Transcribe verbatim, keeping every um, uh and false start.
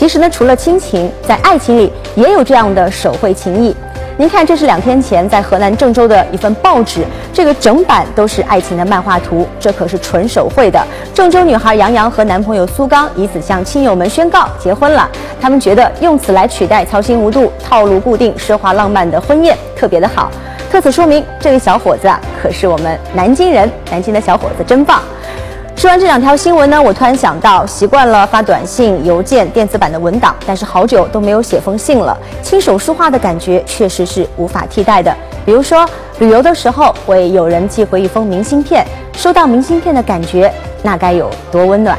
其实呢，除了亲情，在爱情里也有这样的手绘情谊。您看，这是两天前在河南郑州的一份报纸，这个整版都是爱情的漫画图，这可是纯手绘的。郑州女孩杨洋和男朋友苏刚以此向亲友们宣告结婚了。他们觉得用此来取代操心无度、套路固定、奢华浪漫的婚宴特别的好。特此说明，这位小伙子啊，可是我们南京人，南京的小伙子真棒。 说完这两条新闻呢，我突然想到，习惯了发短信、邮件、电子版的文档，但是好久都没有写封信了。亲手书画的感觉确实是无法替代的。比如说，旅游的时候会有人寄回一封明信片，收到明信片的感觉，那该有多温暖。